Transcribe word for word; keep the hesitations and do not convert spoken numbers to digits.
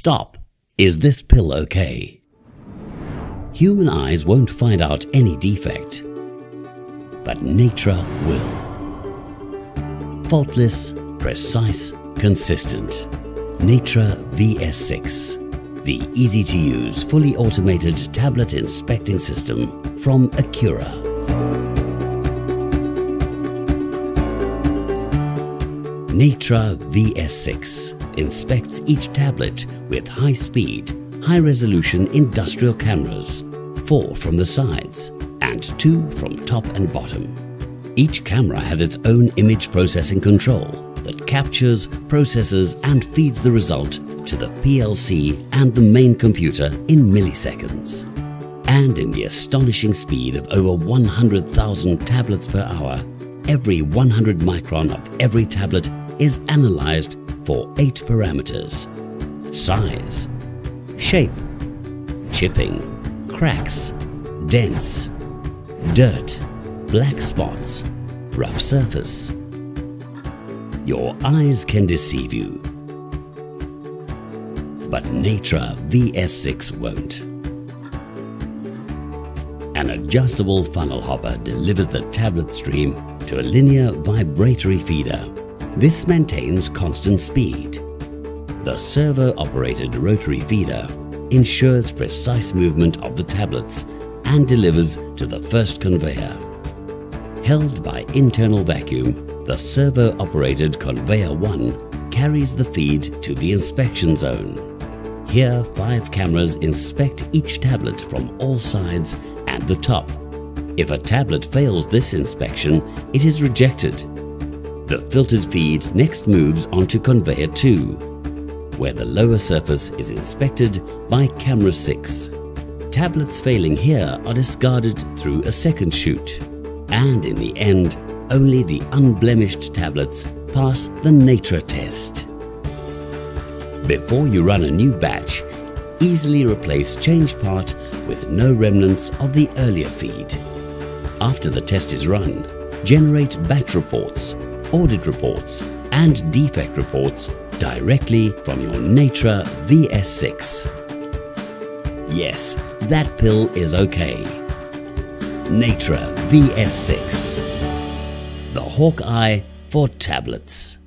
Stop. Is this pill okay? Human eyes won't find out any defect, but Netra will. Faultless, precise, consistent. Netra V S six, the easy-to-use, fully automated tablet inspecting system from Accura. Netra V S six inspects each tablet with high-speed, high-resolution industrial cameras, four from the sides and two from top and bottom. Each camera has its own image processing control that captures, processes and feeds the result to the P L C and the main computer in milliseconds. And in the astonishing speed of over one hundred thousand tablets per hour, every one hundred micron of every tablet is analyzed for eight parameters: size, shape, chipping, cracks, dents, dirt, black spots, rough surface. Your eyes can deceive you, but Netra V S six won't. An adjustable funnel hopper delivers the tablet stream to a linear vibratory feeder. This maintains constant speed. The servo-operated rotary feeder ensures precise movement of the tablets and delivers to the first conveyor. Held by internal vacuum, the servo-operated conveyor one carries the feed to the inspection zone. Here, five cameras inspect each tablet from all sides and the top. If a tablet fails this inspection, it is rejected. The filtered feed next moves onto conveyor two, where the lower surface is inspected by camera six. Tablets failing here are discarded through a second chute, and in the end, only the unblemished tablets pass the Netra test. Before you run a new batch, easily replace changed part with no remnants of the earlier feed. After the test is run, generate batch reports, audit reports and defect reports directly from your Netra V S six. Yes, that pill is okay. Netra V S six, the hawk eye for tablets.